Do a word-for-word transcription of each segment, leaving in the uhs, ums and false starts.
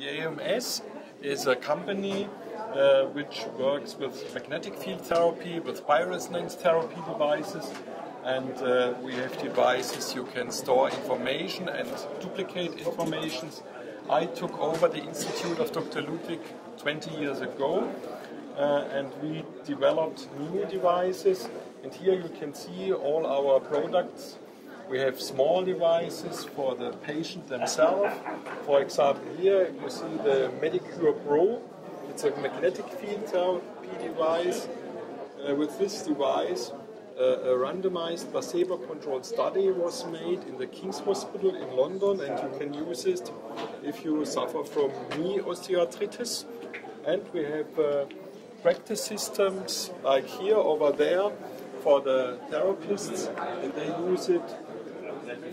The A M S is a company uh, which works with magnetic field therapy, with bioresonance therapy devices, and uh, we have devices you can store information and duplicate information. I took over the institute of Doctor Ludwig twenty years ago, uh, and we developed new devices, and here you can see all our products. We have small devices for the patient themselves. For example, here you see the Medicure Pro. It's a magnetic field therapy device. Uh, with this device, uh, a randomized placebo-controlled study was made in the King's Hospital in London, and you can use it if you suffer from knee osteoarthritis. And we have uh, practice systems like here, over there, for the therapists, and they use it.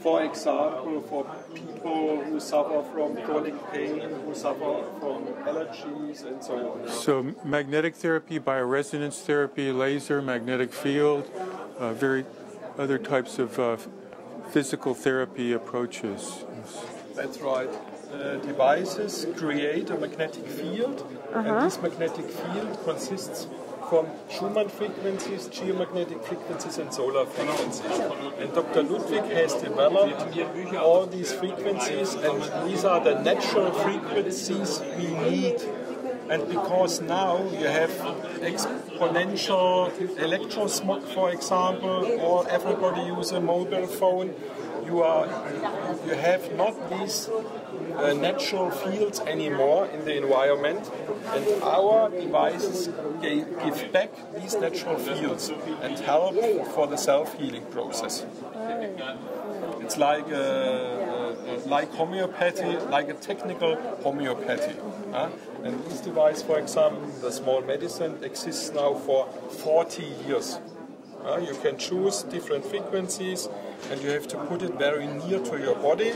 For example, for people who suffer from chronic pain, who suffer from allergies, and so on. So magnetic therapy, bioresonance therapy, laser, magnetic field, uh, very other types of uh, physical therapy approaches. Yes. That's right. Uh, devices create a magnetic field, uh-huh. and this magnetic field consists from Schumann frequencies, geomagnetic frequencies, and solar frequencies. And Doctor Ludwig has developed all these frequencies, and these are the natural frequencies we need. And because now you have exponential electro-smog, for example, or everybody uses a mobile phone, you are you have not these uh, natural fields anymore in the environment, and our devices give back these natural fields and help for the self-healing process. It's like a, like homeopathy, like a technical homeopathy. Huh? And this device, for example, the small medicine, exists now for forty years. Uh, you can choose different frequencies, and you have to put it very near to your body.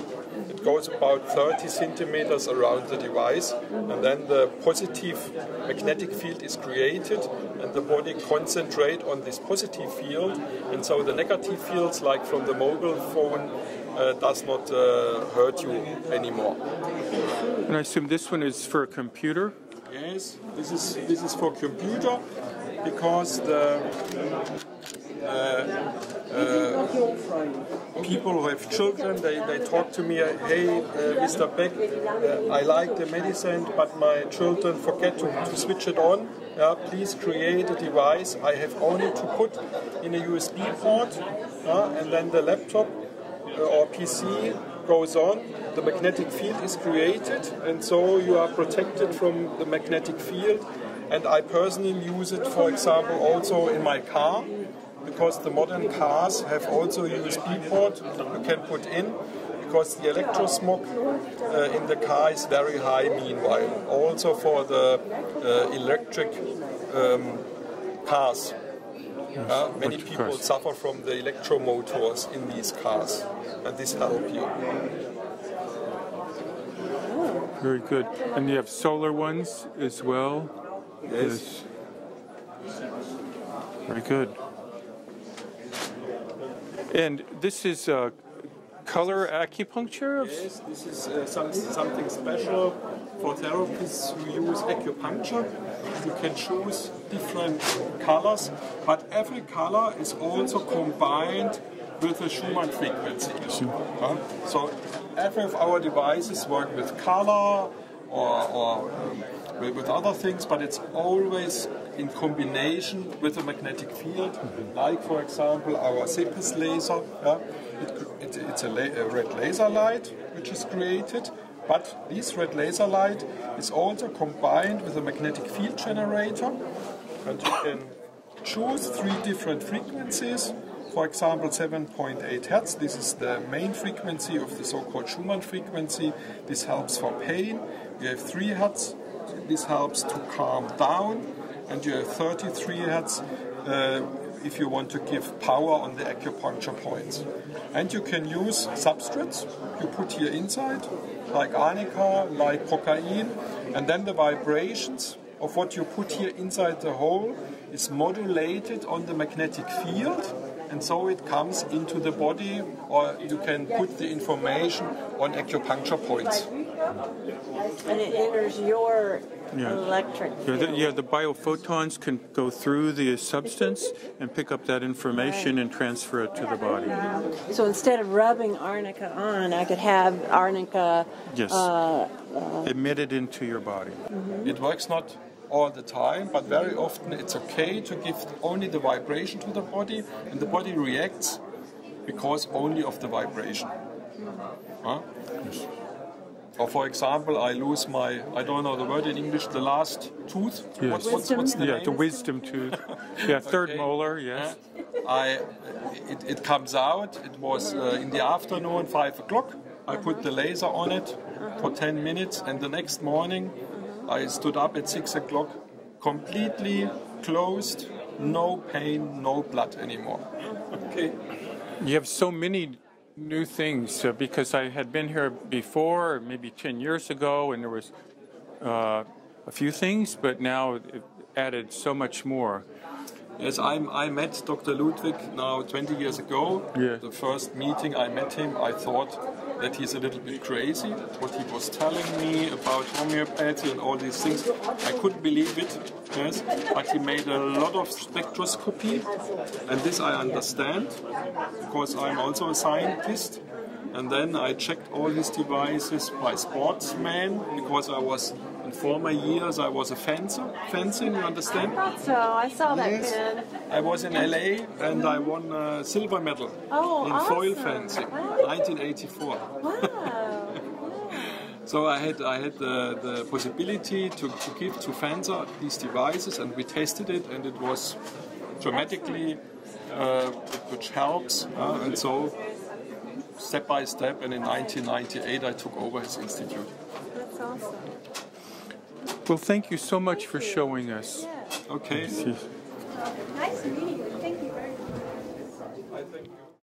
It goes about thirty centimeters around the device, and then the positive magnetic field is created, and the body concentrates on this positive field, and so the negative fields, like from the mobile phone, uh, does not uh, hurt you anymore. And I assume this one is for a computer? Yes, this is, this is for computer, because the... Uh, uh, people who have children, they, they talk to me, hey, uh, Mister Beck, uh, I like the medicine, but my children forget to, to switch it on. Uh, please create a device. I have only to put in a U S B port, uh, and then the laptop uh, or P C goes on. The magnetic field is created, and so you are protected from the magnetic field. And I personally use it, for example, also in my car, because the modern cars have also a U S B port you can put in, because the electro-smog uh, in the car is very high meanwhile, also for the uh, electric um, cars. Yes, uh, many people cars. suffer from the electro-motors in these cars, and this helps you. Very good. And you have solar ones as well? Yes. yes. Very good. And this is uh, color acupuncture? Yes, this is uh, some, something special for therapists who use acupuncture. You can choose different colors, but every color is also combined with a Schumann frequency. Mm-hmm. uh, so every of our devices work with color or, or um, with other things, but it's always in combination with a magnetic field, mm-hmm. like for example our SIPCIS laser. Yeah? It, it, it's a, la a red laser light which is created, but this red laser light is also combined with a magnetic field generator, and you can choose three different frequencies. For example, seven point eight hertz, this is the main frequency of the so-called Schumann frequency. This helps for pain. You have three hertz, this helps to calm down. And you have thirty-three hertz uh, if you want to give power on the acupuncture points. And you can use substrates you put here inside, like arnica, like cocaine, and then the vibrations of what you put here inside the hole is modulated on the magnetic field, and so it comes into the body, or you can put the information on acupuncture points. And it enters your yeah. electric field. Yeah, the, yeah, the biophotons can go through the substance and pick up that information right. and transfer it to the body. So instead of rubbing arnica on, I could have arnica yes. uh, uh, emitted into your body. Mm-hmm. It works not all the time, but very often it's okay to give only the vibration to the body, and the body reacts because only of the vibration. Huh? Yes. Or for example, I lose my, I don't know the word in English, the last tooth. Yes. What's, what's, what's the yeah, name? The wisdom tooth. Yeah, third okay. molar, yes. I, it, it comes out, it was uh, in the afternoon, five o'clock. I put the laser on it for ten minutes, and the next morning I stood up at six o'clock, completely closed, no pain, no blood anymore. Okay. You have so many new things, uh, because I had been here before, maybe ten years ago, and there was uh, a few things, but now it added so much more. Yes, I'm, I met Doctor Ludwig now twenty years ago. Yeah. The first meeting I met him, I thought that he's a little bit crazy, what he was telling me about homeopathy and all these things. I couldn't believe it, yes, but he made a lot of spectroscopy, and this I understand, because I'm also a scientist. And then I checked all his devices by sportsman, because I was, in former years, I was a fencer. Fencing, you understand? I thought so. I saw that, yes. Pin. I was in L A and I won a silver medal oh, in awesome. foil fencing, wow. nineteen eighty-four. Wow. So I had, I had the, the possibility to, to give to fencer these devices, and we tested it, and it was dramatically, uh, which helps, uh, and so step by step, and in nineteen ninety-eight I took over his institute. That's awesome. Well, thank you so much thank for you. showing us. Yeah. Okay. Nice meeting you.